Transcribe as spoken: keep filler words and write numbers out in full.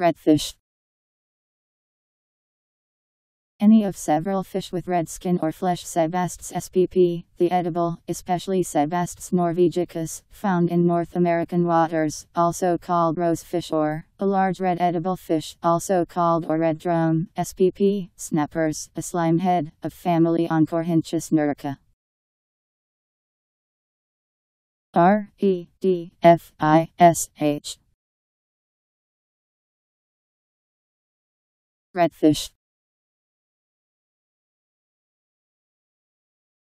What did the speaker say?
Redfish. Any of several fish with red skin or flesh Sebastes spp, the edible, especially Sebastes norvegicus, found in North American waters, also called rose fish or, a large red edible fish, also called or red drum, spp, snappers, a slimehead, of family Oncorhynchus nerka. R E D F I S H Redfish.